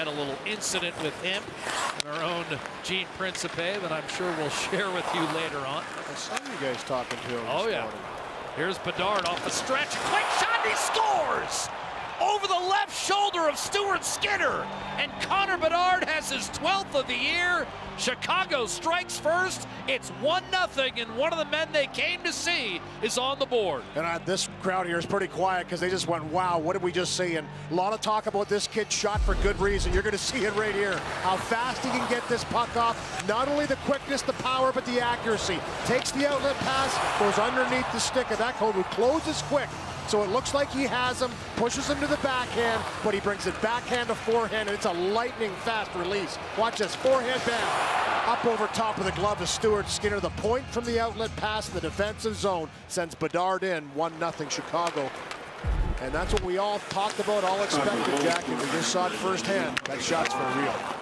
had a little incident with him and our own Gene Principe that I'm sure we'll share with you later on. I saw you guys talking to him. Oh, yeah. Morning. Here's Bedard off the stretch. Quick shot, he scores! Over the left shoulder of Stuart Skinner. And Connor Bedard has his 12th of the year. Chicago strikes first. It's 1-0, and one of the men they came to see is on the board. And this crowd here is pretty quiet because they just went, wow, what did we just see? And a lot of talk about this kid shot for good reason. You're going to see it right here, how fast he can get this puck off. Not only the quickness, the power, but the accuracy. Takes the outlet pass, goes underneath the stick of that code, who closes quick. So it looks like he has him, pushes him to the backhand, but he brings it backhand to forehand, and it's a lightning fast release. Watch this, forehand bam, up over top of the glove of Stuart Skinner. The point from the outlet pass in the defensive zone sends Bedard in, 1-0 Chicago. And that's what we all talked about, all expected, Jack, and we just saw it firsthand. That shot's for real.